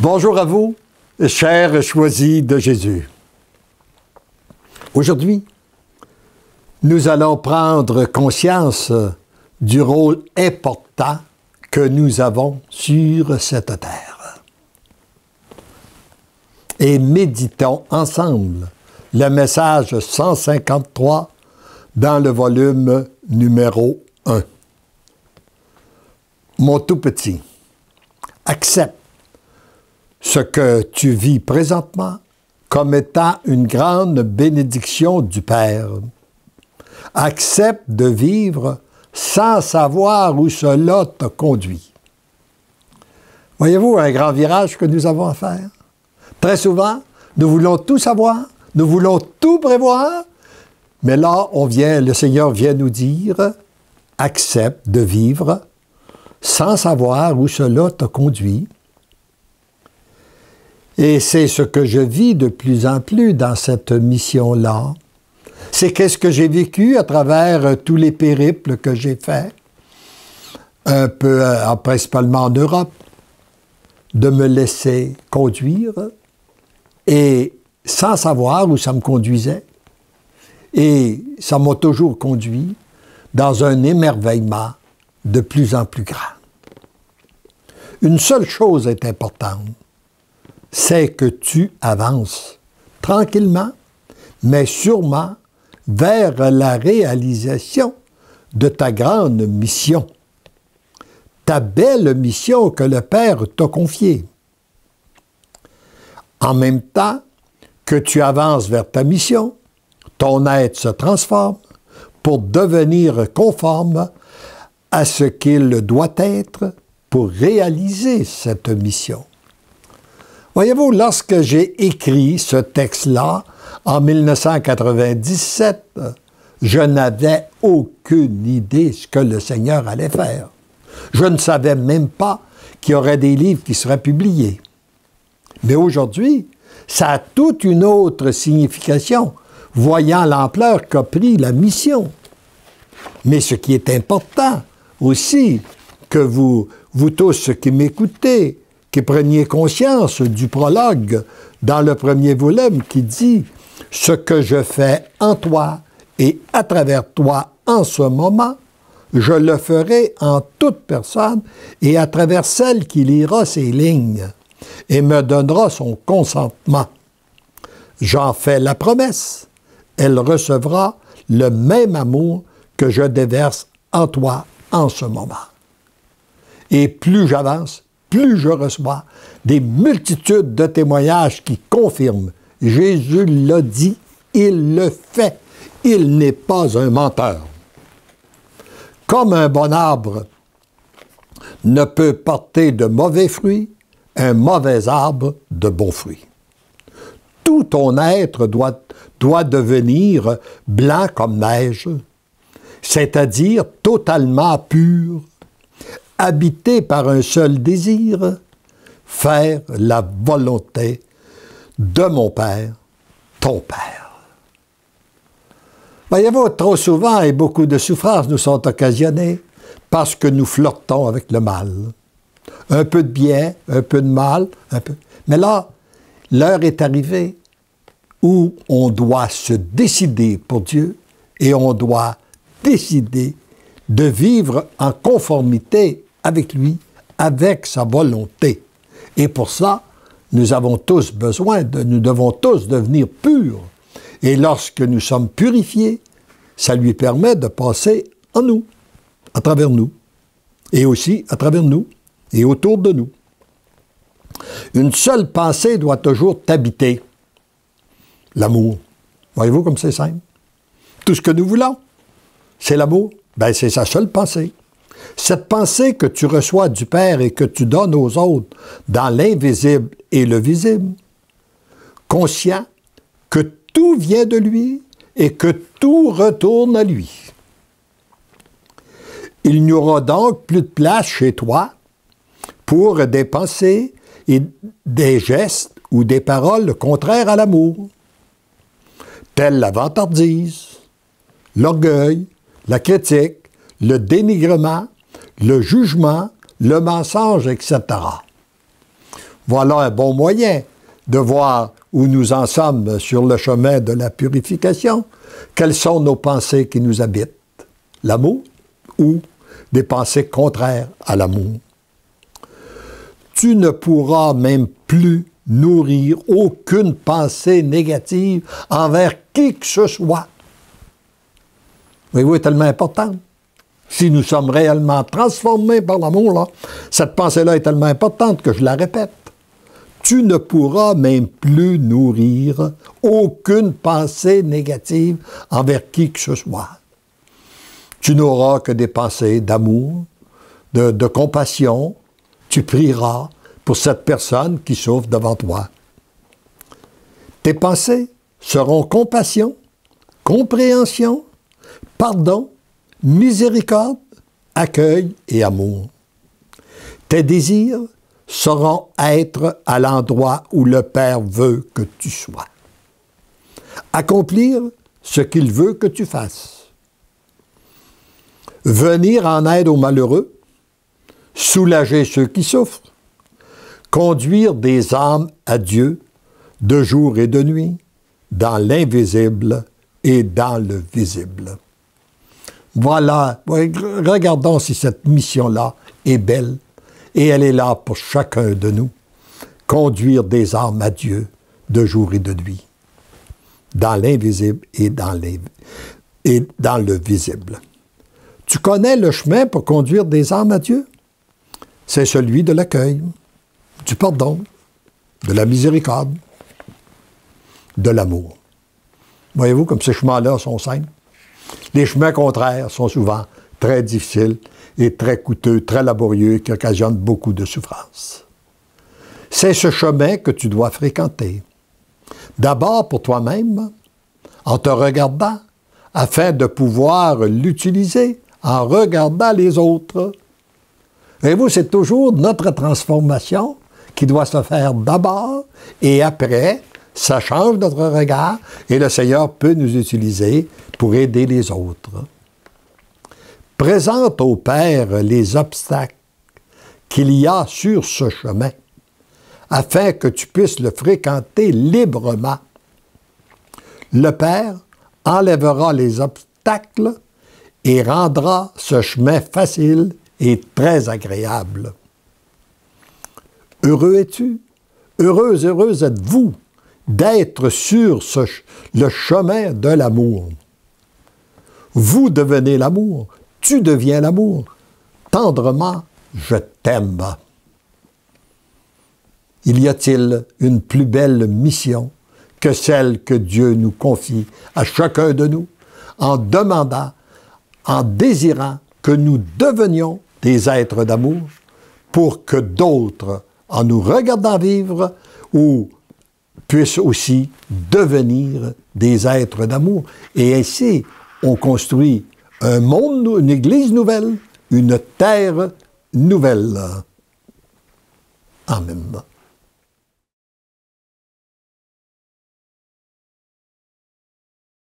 Bonjour à vous, chers Choisis de Jésus. Aujourd'hui, nous allons prendre conscience du rôle important que nous avons sur cette terre. Et méditons ensemble le message 153 dans le volume numéro 1. Mon tout petit, accepte ce que tu vis présentement comme étant une grande bénédiction du Père. Accepte de vivre sans savoir où cela te conduit. Voyez-vous un grand virage que nous avons à faire? Très souvent, nous voulons tout savoir, nous voulons tout prévoir, mais là, le Seigneur vient nous dire, accepte de vivre sans savoir où cela te conduit. Et c'est ce que je vis de plus en plus dans cette mission-là. C'est qu'est-ce que j'ai vécu à travers tous les périples que j'ai faits, un peu principalement en Europe, de me laisser conduire et sans savoir où ça me conduisait. Et ça m'a toujours conduit dans un émerveillement de plus en plus grand. Une seule chose est importante. C'est que tu avances tranquillement, mais sûrement, vers la réalisation de ta grande mission, ta belle mission que le Père t'a confiée. En même temps que tu avances vers ta mission, ton être se transforme pour devenir conforme à ce qu'il doit être pour réaliser cette mission. Voyez-vous, lorsque j'ai écrit ce texte-là, en 1997, je n'avais aucune idée de ce que le Seigneur allait faire. Je ne savais même pas qu'il y aurait des livres qui seraient publiés. Mais aujourd'hui, ça a toute une autre signification, voyant l'ampleur qu'a pris la mission. Mais ce qui est important aussi, que vous tous qui m'écoutez, qui preniez conscience du prologue dans le premier volume qui dit « Ce que je fais en toi et à travers toi en ce moment, je le ferai en toute personne et à travers celle qui lira ces lignes et me donnera son consentement. J'en fais la promesse, elle recevra le même amour que je déverse en toi en ce moment. » Et plus j'avance, plus je reçois des multitudes de témoignages qui confirment. Jésus l'a dit, il le fait. Il n'est pas un menteur. Comme un bon arbre ne peut porter de mauvais fruits, un mauvais arbre de bons fruits. Tout ton être doit devenir blanc comme neige, c'est-à-dire totalement pur, habité par un seul désir, faire la volonté de mon Père, ton Père. Voyez-vous, trop souvent et beaucoup de souffrances nous sont occasionnées parce que nous flirtons avec le mal. Un peu de bien, un peu de mal, un peu. Mais là, l'heure est arrivée où on doit se décider pour Dieu et on doit décider de vivre en conformité avec lui, avec sa volonté. Et pour ça, nous avons tous besoin, nous devons tous devenir purs. Et lorsque nous sommes purifiés, ça lui permet de passer en nous, à travers nous, et aussi à travers nous, et autour de nous. Une seule pensée doit toujours t'habiter. L'amour. Voyez-vous comme c'est simple? Tout ce que nous voulons, c'est l'amour. Ben, c'est sa seule pensée. Cette pensée que tu reçois du Père et que tu donnes aux autres dans l'invisible et le visible, conscient que tout vient de lui et que tout retourne à lui. Il n'y aura donc plus de place chez toi pour des pensées et des gestes ou des paroles contraires à l'amour, telles la vantardise, l'orgueil, la critique, le dénigrement, le jugement, le mensonge, etc. Voilà un bon moyen de voir où nous en sommes sur le chemin de la purification. Quelles sont nos pensées qui nous habitent? L'amour ou des pensées contraires à l'amour? Tu ne pourras même plus nourrir aucune pensée négative envers qui que ce soit. Voyez-vous, c'est tellement important. Si nous sommes réellement transformés par l'amour, là, cette pensée-là est tellement importante que je la répète. Tu ne pourras même plus nourrir aucune pensée négative envers qui que ce soit. Tu n'auras que des pensées d'amour, de compassion. Tu prieras pour cette personne qui souffre devant toi. Tes pensées seront compassion, compréhension, pardon, miséricorde, accueil et amour. Tes désirs seront être à l'endroit où le Père veut que tu sois. Accomplir ce qu'il veut que tu fasses. Venir en aide aux malheureux, soulager ceux qui souffrent, conduire des âmes à Dieu de jour et de nuit, dans l'invisible et dans le visible. Voilà, regardons si cette mission-là est belle, et elle est là pour chacun de nous. Conduire des âmes à Dieu de jour et de nuit, dans l'invisible et dans le visible. Tu connais le chemin pour conduire des âmes à Dieu? C'est celui de l'accueil, du pardon, de la miséricorde, de l'amour. Voyez-vous comme ces chemins-là sont simples. Les chemins contraires sont souvent très difficiles et très coûteux, très laborieux, qui occasionnent beaucoup de souffrances. C'est ce chemin que tu dois fréquenter. D'abord pour toi-même, en te regardant, afin de pouvoir l'utiliser en regardant les autres. Voyez-vous, c'est toujours notre transformation qui doit se faire d'abord et après, ça change notre regard et le Seigneur peut nous utiliser pour aider les autres. Présente au Père les obstacles qu'il y a sur ce chemin afin que tu puisses le fréquenter librement. Le Père enlèvera les obstacles et rendra ce chemin facile et très agréable. Heureux es-tu, heureuse êtes-vous d'être sur le chemin de l'amour. Vous devenez l'amour, tu deviens l'amour. Tendrement, je t'aime. Y a-t-il une plus belle mission que celle que Dieu nous confie à chacun de nous, en demandant, en désirant que nous devenions des êtres d'amour pour que d'autres, en nous regardant vivre, ou puissent aussi devenir des êtres d'amour. Et ainsi, on construit un monde, une Église nouvelle, une terre nouvelle. Amen.